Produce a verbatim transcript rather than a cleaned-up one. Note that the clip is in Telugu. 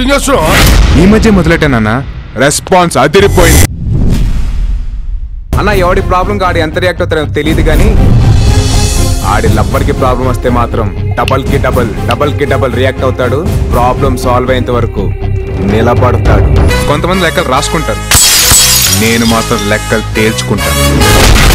ఈ మధ్య మొదలెట్టానన్నా రెస్పాన్స్ అదిరిపోయింది అన్న. ఎవడి ప్రాబ్లం ఆడి ఎంత రియాక్ట్ అవుతారో తెలియదు కానీ ఆడి లబ్బర్కి ప్రాబ్లం వస్తే మాత్రం డబల్ కి డబల్ డబల్ కి డబల్ రియాక్ట్ అవుతాడు. ప్రాబ్లం సాల్వ్ అయ్యేంత వరకు నిలబడతాడు. కొంతమంది లెక్కలు రాసుకుంటారు, నేను మాత్రం లెక్కలు తేల్చుకుంటాను.